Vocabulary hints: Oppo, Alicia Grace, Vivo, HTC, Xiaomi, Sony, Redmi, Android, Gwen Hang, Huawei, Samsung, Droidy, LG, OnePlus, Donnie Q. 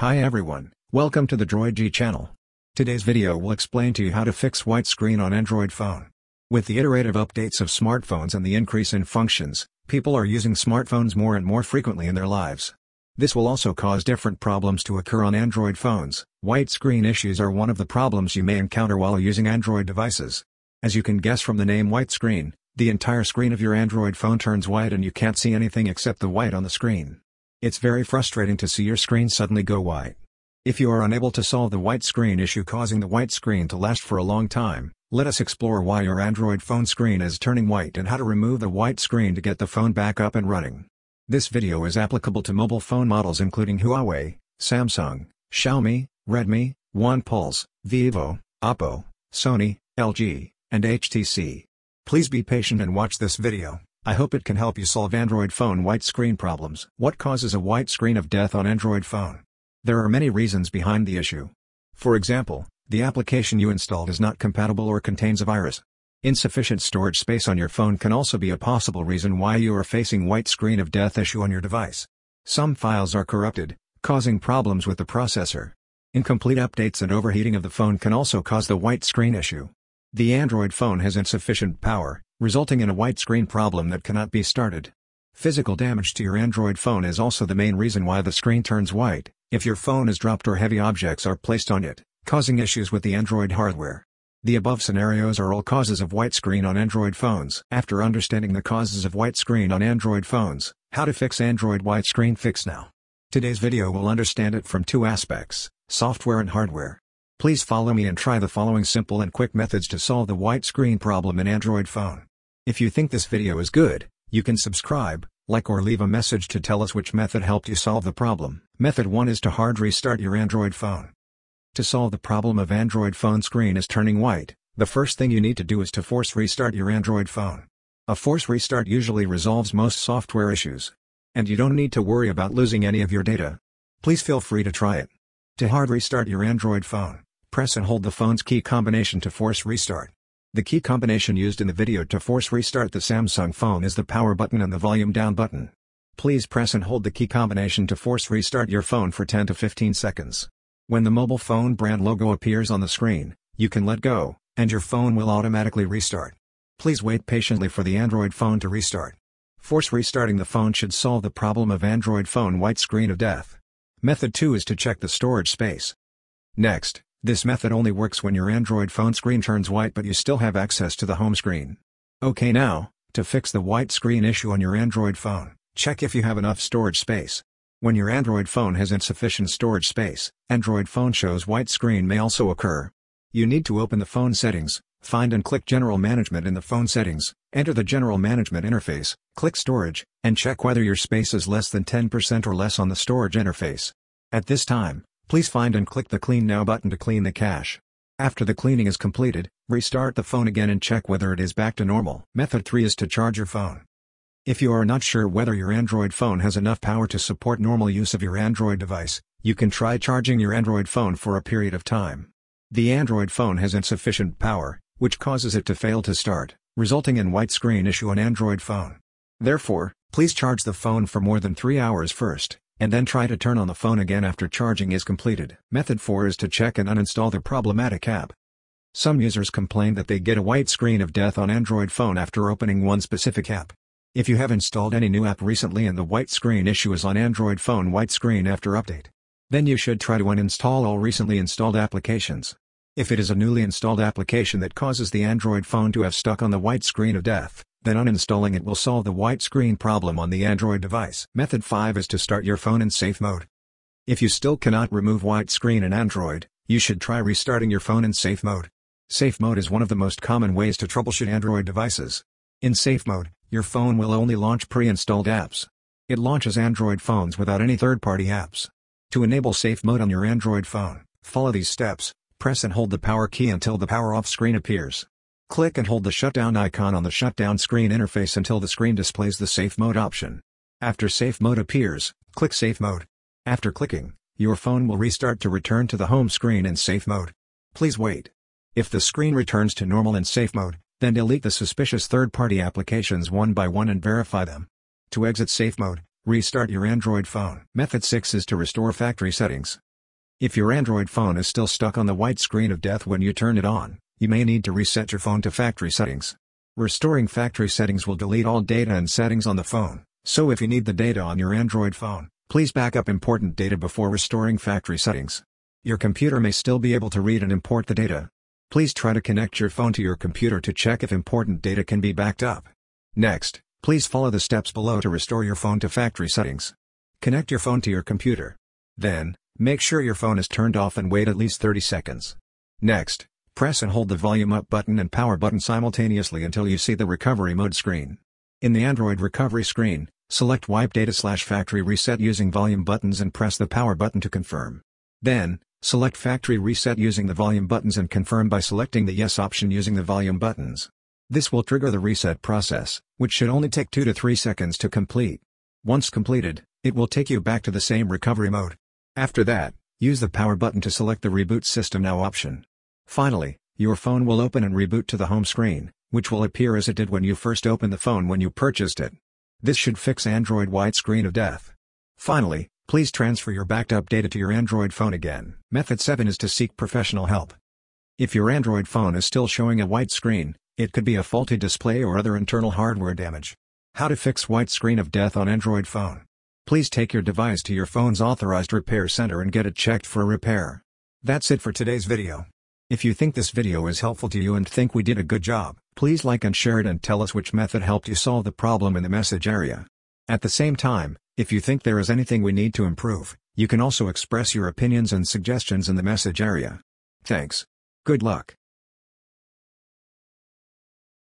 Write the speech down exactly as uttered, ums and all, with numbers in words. Hi everyone, welcome to the Droidy channel. Today's video will explain to you how to fix white screen on Android phone. With the iterative updates of smartphones and the increase in functions, people are using smartphones more and more frequently in their lives. This will also cause different problems to occur on Android phones. White screen issues are one of the problems you may encounter while using Android devices. As you can guess from the name white screen, the entire screen of your Android phone turns white and you can't see anything except the white on the screen. It's very frustrating to see your screen suddenly go white. If you are unable to solve the white screen issue causing the white screen to last for a long time, let us explore why your Android phone screen is turning white and how to remove the white screen to get the phone back up and running. This video is applicable to mobile phone models including Huawei, Samsung, Xiaomi, Redmi, OnePlus, Vivo, Oppo, Sony, L G, and H T C. Please be patient and watch this video. I hope it can help you solve Android phone white screen problems. What causes a white screen of death on Android phone? There are many reasons behind the issue. For example, the application you installed is not compatible or contains a virus. Insufficient storage space on your phone can also be a possible reason why you are facing white screen of death issue on your device. Some files are corrupted, causing problems with the processor. Incomplete updates and overheating of the phone can also cause the white screen issue. The Android phone has insufficient power, resulting in a white screen problem that cannot be started. Physical damage to your Android phone is also the main reason why the screen turns white, if your phone is dropped or heavy objects are placed on it, causing issues with the Android hardware. The above scenarios are all causes of white screen on Android phones. After understanding the causes of white screen on Android phones, how to fix Android white screen fix now. Today's video will understand it from two aspects, software and hardware. Please follow me and try the following simple and quick methods to solve the white screen problem in Android phone. If you think this video is good, you can subscribe, like or leave a message to tell us which method helped you solve the problem. Method one is to hard restart your Android phone. To solve the problem of Android phone screen is turning white, the first thing you need to do is to force restart your Android phone. A force restart usually resolves most software issues. And you don't need to worry about losing any of your data. Please feel free to try it. To hard restart your Android phone, press and hold the phone's key combination to force restart. The key combination used in the video to force restart the Samsung phone is the power button and the volume down button. Please press and hold the key combination to force restart your phone for ten to fifteen seconds. When the mobile phone brand logo appears on the screen, you can let go, and your phone will automatically restart. Please wait patiently for the Android phone to restart. Force restarting the phone should solve the problem of Android phone white screen of death. Method two is to check the storage space. Next, this method only works when your Android phone screen turns white but you still have access to the home screen. Okay, now, to fix the white screen issue on your Android phone, check if you have enough storage space. When your Android phone has insufficient storage space, Android phone shows white screen may also occur. You need to open the phone settings, find and click General Management in the phone settings, enter the General Management interface, click Storage, and check whether your space is less than ten percent or less on the storage interface. At this time, please find and click the Clean Now button to clean the cache. After the cleaning is completed, restart the phone again and check whether it is back to normal. Method three is to charge your phone. If you are not sure whether your Android phone has enough power to support normal use of your Android device, you can try charging your Android phone for a period of time. The Android phone has insufficient power, which causes it to fail to start, resulting in white screen issue on Android phone. Therefore, please charge the phone for more than three hours first, and then try to turn on the phone again after charging is completed. Method four is to check and uninstall the problematic app. Some users complain that they get a white screen of death on Android phone after opening one specific app. If you have installed any new app recently and the white screen issue is on Android phone white screen after update, then you should try to uninstall all recently installed applications. If it is a newly installed application that causes the Android phone to have stuck on the white screen of death, then uninstalling it will solve the white screen problem on the Android device. Method five is to start your phone in safe mode. If you still cannot remove white screen in Android, you should try restarting your phone in safe mode. Safe mode is one of the most common ways to troubleshoot Android devices. In safe mode, your phone will only launch pre-installed apps. It launches Android phones without any third-party apps. To enable safe mode on your Android phone, follow these steps, press and hold the power key until the power off screen appears. Click and hold the shutdown icon on the shutdown screen interface until the screen displays the safe mode option. After safe mode appears, click safe mode. After clicking, your phone will restart to return to the home screen in safe mode. Please wait. If the screen returns to normal in safe mode, then delete the suspicious third-party applications one by one and verify them. To exit safe mode, restart your Android phone. Method six is to restore factory settings. If your Android phone is still stuck on the white screen of death when you turn it on, you may need to reset your phone to factory settings. Restoring factory settings will delete all data and settings on the phone, so if you need the data on your Android phone, please back up important data before restoring factory settings. Your computer may still be able to read and import the data. Please try to connect your phone to your computer to check if important data can be backed up. Next, please follow the steps below to restore your phone to factory settings. Connect your phone to your computer. Then, make sure your phone is turned off and wait at least thirty seconds. Next, press and hold the volume up button and power button simultaneously until you see the recovery mode screen. In the Android recovery screen, select wipe data slash factory reset using volume buttons and press the power button to confirm. Then, select factory reset using the volume buttons and confirm by selecting the yes option using the volume buttons. This will trigger the reset process, which should only take two to three seconds to complete. Once completed, it will take you back to the same recovery mode. After that, use the power button to select the Reboot System Now option. Finally, your phone will open and reboot to the home screen, which will appear as it did when you first opened the phone when you purchased it. This should fix Android white screen of death. Finally, please transfer your backed up data to your Android phone again. Method seven is to seek professional help. If your Android phone is still showing a white screen, it could be a faulty display or other internal hardware damage. How to fix white screen of death on Android phone. Please take your device to your phone's authorized repair center and get it checked for repair. That's it for today's video. If you think this video is helpful to you and think we did a good job, please like and share it and tell us which method helped you solve the problem in the message area. At the same time, if you think there is anything we need to improve, you can also express your opinions and suggestions in the message area. Thanks. Good luck.